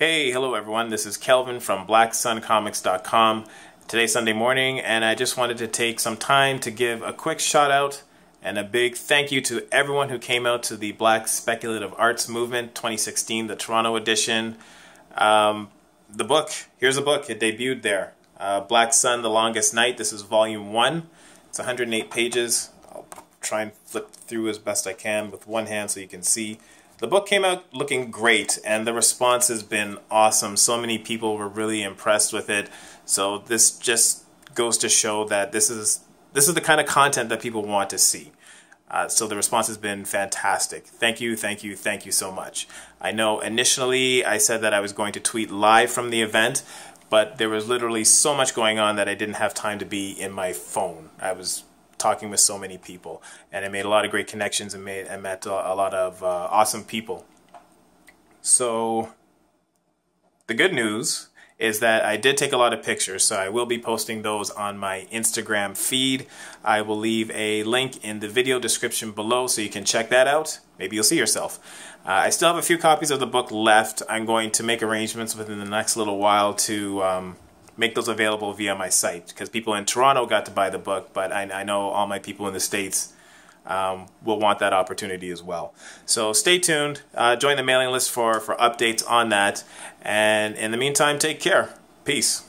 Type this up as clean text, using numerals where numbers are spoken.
Hey, hello everyone, this is Kelvin from blacksuncomics.com. Today's Sunday morning, and I just wanted to take some time to give a quick shout out and a big thank you to everyone who came out to the Black Speculative Arts Movement 2016, the Toronto edition. The book, here's a book, it debuted there. Black Sun, The Longest Night, this is volume 1. It's 108 pages. I'll try and flip through as best I can with one hand so you can see. The book came out looking great, and the response has been awesome. So many people were really impressed with it. So this just goes to show that this is the kind of content that people want to see. So the response has been fantastic. Thank you, thank you, thank you so much. I know initially I said that I was going to tweet live from the event, but there was literally so much going on that I didn't have time to be in my phone. I was talking with so many people, and I made a lot of great connections and met a lot of awesome people. So the good news is that I did take a lot of pictures, so I will be posting those on my Instagram feed. I will leave a link in the video description below so you can check that out. Maybe you'll see yourself. I still have a few copies of the book left. I'm going to make arrangements within the next little while to make those available via my site, because people in Toronto got to buy the book, but I know all my people in the States will want that opportunity as well. So stay tuned, join the mailing list for updates on that, and in the meantime, take care. Peace.